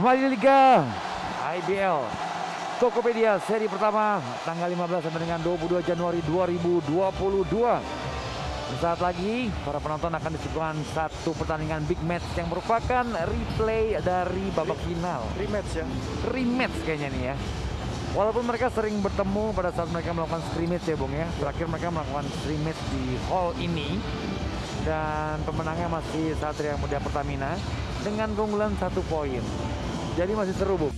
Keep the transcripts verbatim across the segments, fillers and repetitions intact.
Kembali di Liga I B L Tokopedia seri pertama tanggal lima belas sampai dengan dua puluh dua Januari dua ribu dua puluh dua. Sesaat lagi para penonton akan disuguhkan satu pertandingan big match yang merupakan replay dari babak final. Rematch ya? Rematch kayaknya nih ya. Walaupun mereka sering bertemu pada saat mereka melakukan scrimmage ya Bung ya. Terakhir mereka melakukan scrimmage di hall ini. Dan pemenangnya masih Satria Muda Pertamina dengan keunggulan satu poin. Jadi masih seru, Bu.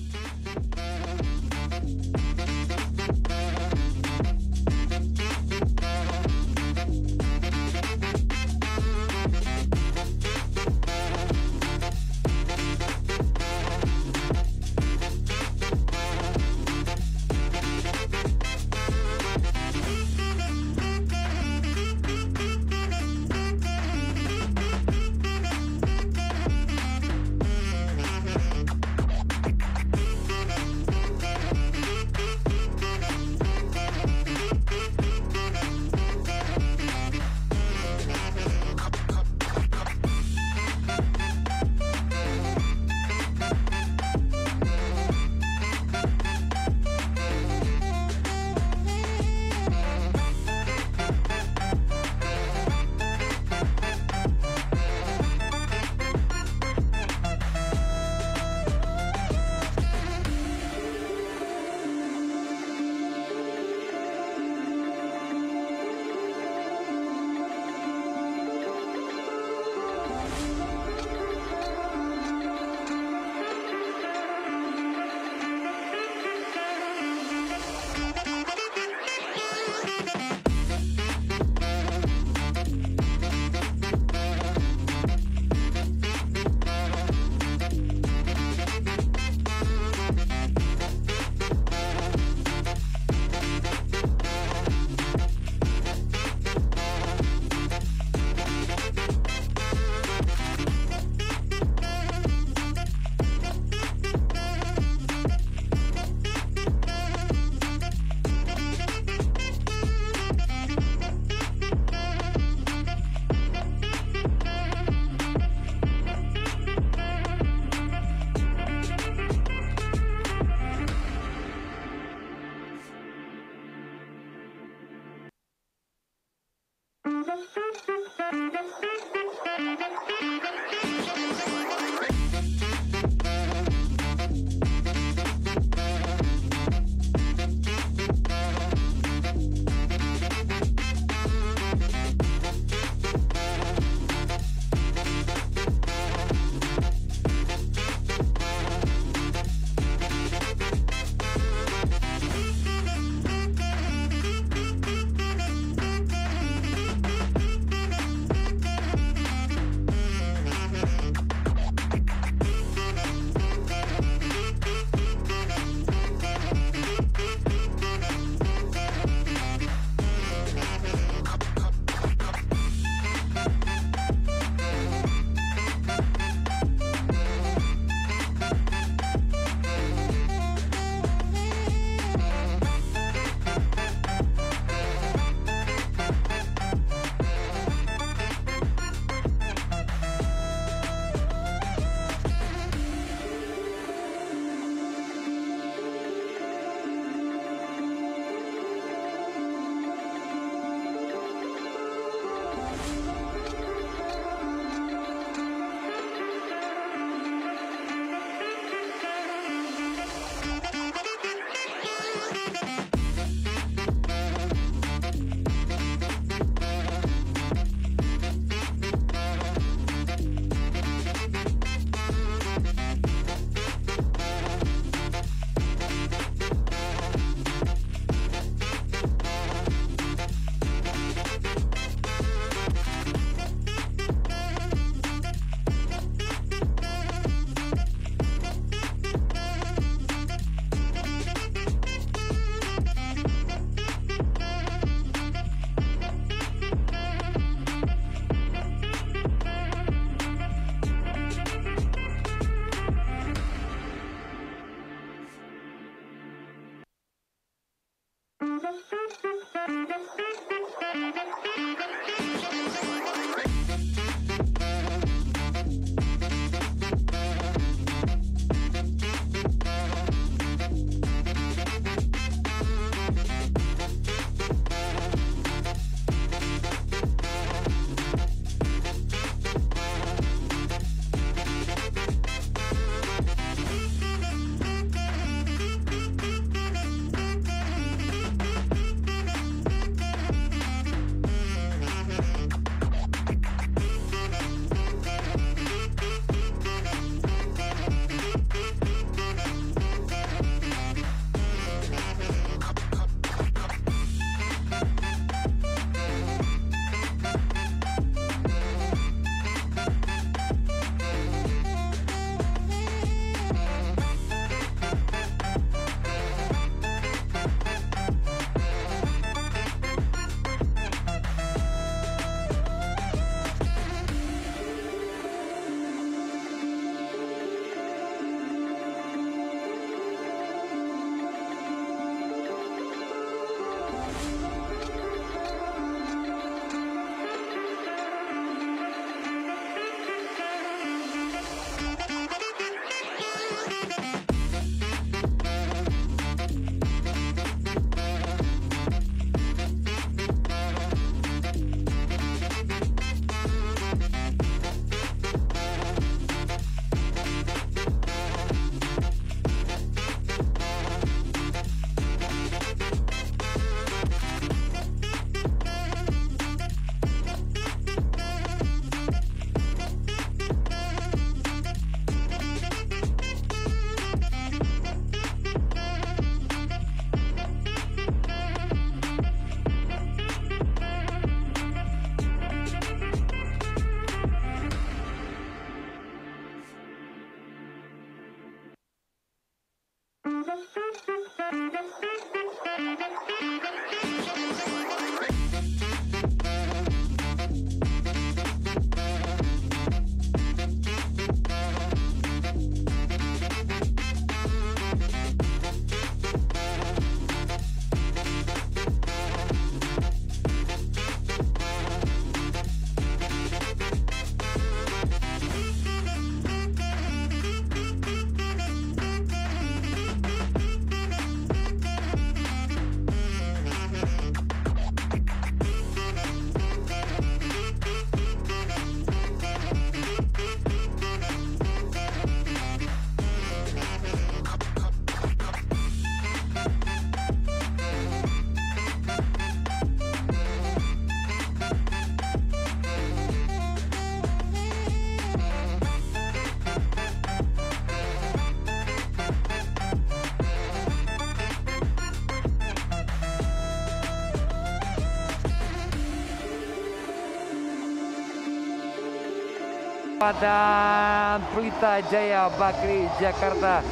Pada Pelita Jaya Bakrie Jakarta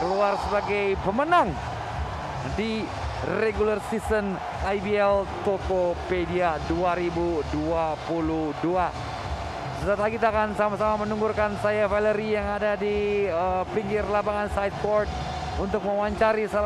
keluar sebagai pemenang di regular season I B L Tokopedia dua ribu dua puluh dua. Sesaat lagi kita akan sama-sama menunggurkan saya Valerie yang ada di uh, pinggir lapangan side court untuk mewawancari salah